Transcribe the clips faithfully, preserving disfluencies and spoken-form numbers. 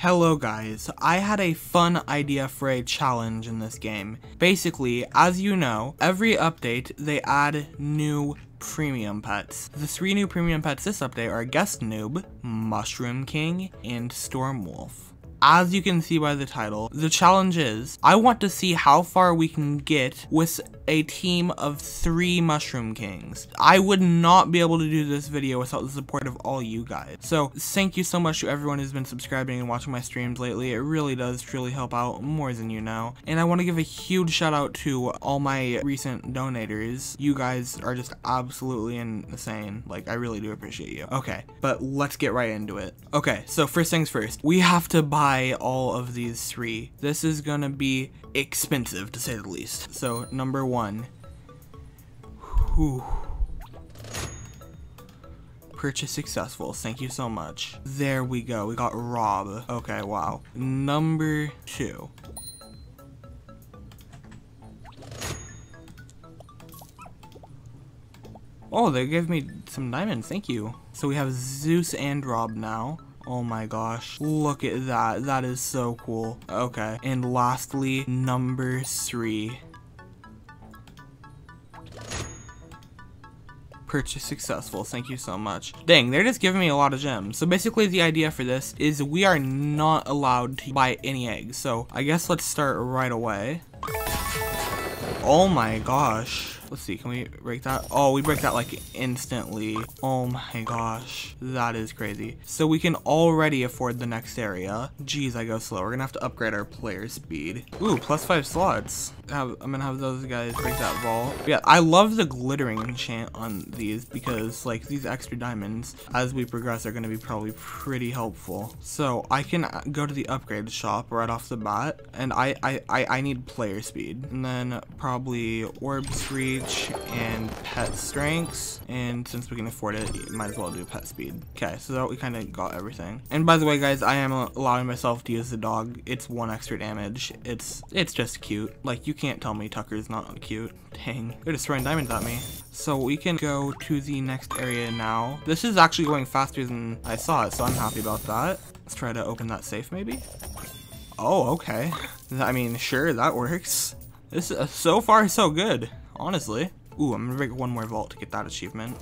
Hello guys, I had a fun idea for a challenge in this game. Basically, as you know, every update they add new premium pets. The three new premium pets this update are Guest Noob, Mushroom King, and Stormwolf. As you can see by the title, the challenge is, I want to see how far we can get with a team of three Mushroom Kings. I would not be able to do this video without the support of all you guys. So thank you so much to everyone who's been subscribing and watching my streams lately. It really does truly help out more than you know. And I want to give a huge shout out to all my recent donators. You guys are just absolutely insane. Like, I really do appreciate you. Okay, but let's get right into it. Okay, so first things first, we have to buy all of these three. This is gonna be expensive to say the least. So number one, whew. Purchase successful, thank you so much. There we go, we got Rob. Okay, wow. Number two. Oh, they gave me some diamonds, thank you. So we have Zeus and Rob now. Oh my gosh, look at that. That is so cool. Okay, and lastly, number three. Purchase successful, thank you so much. Dang, they're just giving me a lot of gems. So basically the idea for this is we are not allowed to buy any eggs. So I guess let's start right away. Oh my gosh. Let's see, can we break that? Oh, we break that like instantly. Oh my gosh, that is crazy. So we can already afford the next area. Jeez, I go slow. We're gonna have to upgrade our player speed. Ooh, plus five slots. Have, I'm gonna have those guys break that vault. Yeah, I love the glittering enchant on these because like these extra diamonds as we progress are gonna be probably pretty helpful. So I can go to the upgrade shop right off the bat, and I, I, I, I need player speed. And then probably orbs read and pet strengths, and since we can afford it, you might as well do pet speed. Okay, so that we kind of got everything. And by the way guys, I am allowing myself to use the dog. It's one extra damage. It's it's just cute. Like, you can't tell me Tucker's not cute. Dang, they're just throwing diamonds at me. So we can go to the next area now. This is actually going faster than I saw it, so I'm happy about that. Let's try to open that safe maybe. Oh, okay, I mean, sure, that works. This is uh, so far so good, honestly. Ooh, I'm gonna break one more vault to get that achievement.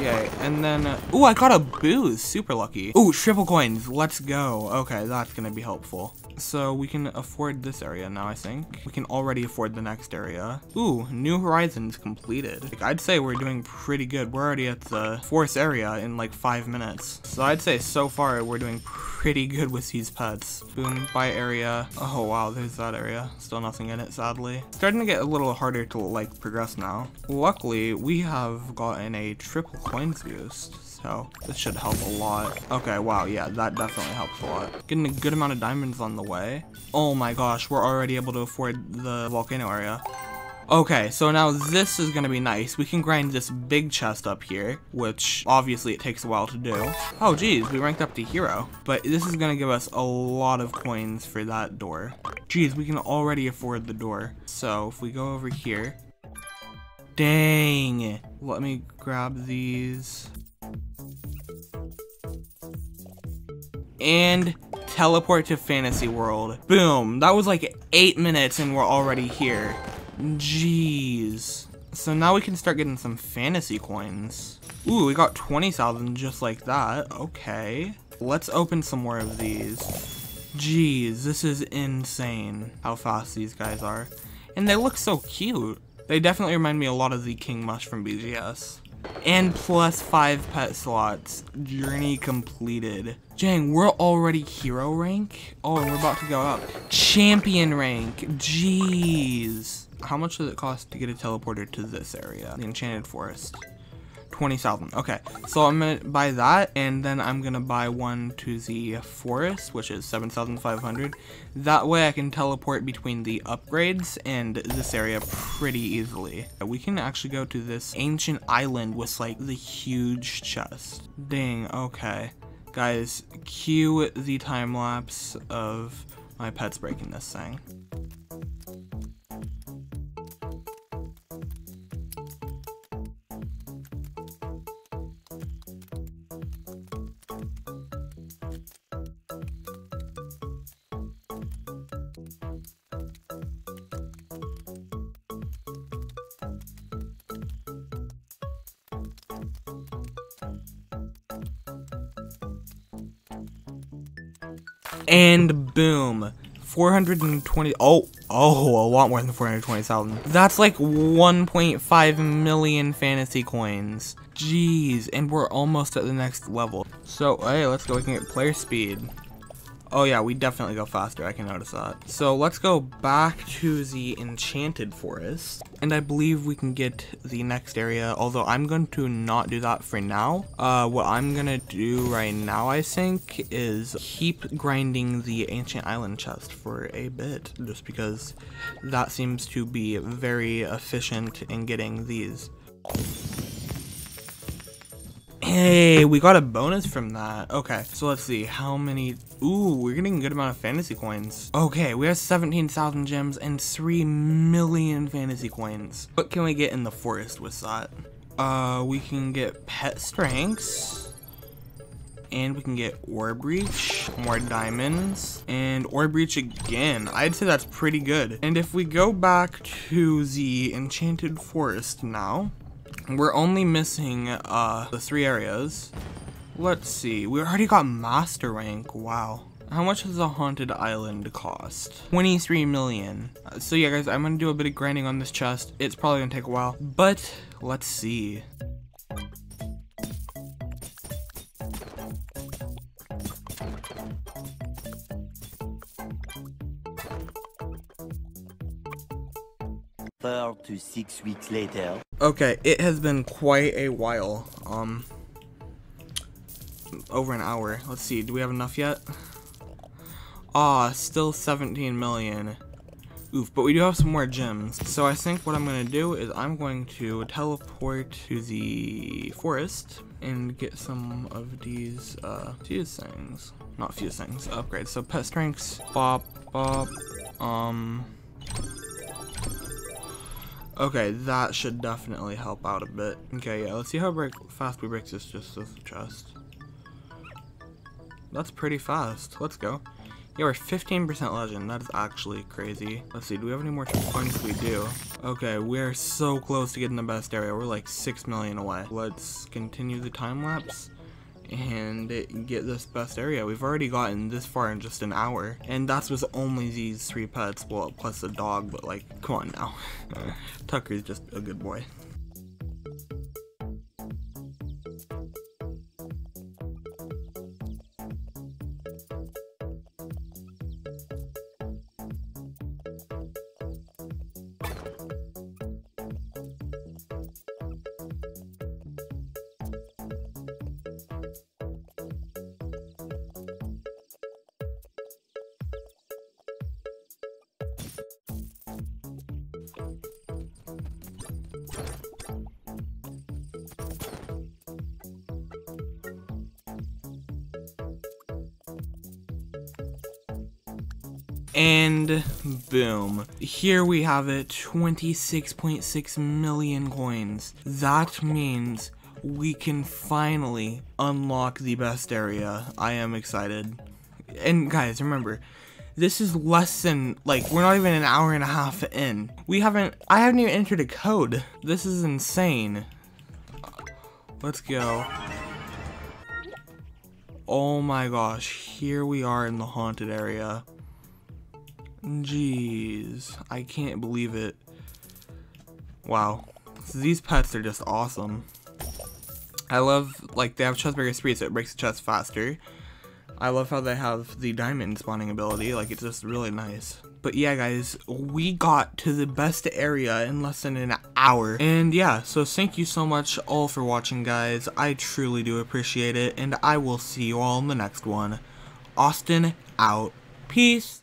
Yay, and then, uh, ooh, I got a boost, super lucky. Ooh, triple coins, let's go. Okay, that's gonna be helpful. So we can afford this area now, I think. We can already afford the next area. Ooh, New Horizons completed. Like, I'd say we're doing pretty good. We're already at the fourth area in like five minutes. So I'd say so far we're doing pretty good with these pets. Boom, by area. Oh wow, there's that area. Still nothing in it, sadly. Starting to get a little harder to like progress now. Luckily, we have gotten a triple coins boost. So this should help a lot. Okay, wow, yeah, that definitely helps a lot. Getting a good amount of diamonds on the way. Oh my gosh, we're already able to afford the volcano area. Okay, so now this is gonna be nice. We can grind this big chest up here, which obviously it takes a while to do. Oh geez, we ranked up to hero. But this is gonna give us a lot of coins for that door. Geez, we can already afford the door. So if we go over here, dang, let me grab these. And teleport to Fantasy World. Boom, that was like eight minutes and we're already here. Jeez. So now we can start getting some fantasy coins. Ooh, we got twenty thousand just like that. Okay. Let's open some more of these. Jeez, this is insane how fast these guys are. And they look so cute. They definitely remind me a lot of the King Mush from B G S. And plus five pet slots. Journey completed. Dang, we're already hero rank? Oh, and we're about to go up. Champion rank. Jeez. How much does it cost to get a teleporter to this area? The Enchanted Forest. twenty thousand. Okay, so I'm gonna buy that, and then I'm gonna buy one to the forest, which is seven thousand five hundred. That way I can teleport between the upgrades and this area pretty easily. We can actually go to this ancient island with like the huge chest. Dang, okay. Guys, cue the time lapse of my pets breaking this thing. and boom, four hundred twenty. Oh, oh, a lot more than four hundred twenty thousand. That's like one point five million fantasy coins. Jeez, and we're almost at the next level. So, hey, let's go looking at player speed. Oh yeah, we definitely go faster, I can notice that. So let's go back to the Enchanted Forest, and I believe we can get the next area, although I'm going to not do that for now. Uh, what I'm gonna do right now, I think, is keep grinding the Ancient Island chest for a bit, just because that seems to be very efficient in getting these. Hey, we got a bonus from that. Okay, so let's see how many. Ooh, we're getting a good amount of fantasy coins. Okay, we have seventeen thousand gems and three million fantasy coins. What can we get in the forest with that? Uh, we can get pet strengths, and we can get orb reach, more diamonds, and orb reach again. I'd say that's pretty good. And if we go back to the Enchanted Forest now, we're only missing uh, the three areas. Let's see, we already got master rank, wow. How much does a haunted island cost? twenty-three million. Uh, so yeah guys, I'm gonna do a bit of grinding on this chest. It's probably gonna take a while, but let's see. Four to six weeks later. Okay, it has been quite a while, um, over an hour. Let's see, do we have enough yet? Ah, still seventeen million. Oof, but we do have some more gems. So I think what I'm gonna do is I'm going to teleport to the forest and get some of these, uh, fuse things. Not fuse things, upgrades. So pet strengths, bop, bop, um... okay, that should definitely help out a bit. Okay, yeah, let's see how break, fast we break this just this chest. That's pretty fast. Let's go. Yeah, we're fifteen percent legend. That is actually crazy. Let's see, do we have any more points? We do. Okay, we're so close to getting the best area. We're like six million away. Let's continue the time lapse and get this best area. We've already gotten this far in just an hour, and that's with only these three pets, well, plus the dog, but like, come on now. Tucker's just a good boy. And boom, here we have it, twenty-six point six million coins. That means we can finally unlock the best area. I am excited. And guys, remember, this is less than, like, we're not even an hour and a half in. We haven't, I haven't even entered a code. This is insane. Let's go. Oh my gosh, here we are in the haunted area. Jeez, I can't believe it. Wow, so these pets are just awesome. I love, like, they have chest breaker speed, so it breaks the chest faster. I love how they have the diamond spawning ability, like, it's just really nice. But yeah guys, we got to the best area in less than an hour. And yeah, so thank you so much all for watching guys, I truly do appreciate it, and I will see you all in the next one. Austin out, peace!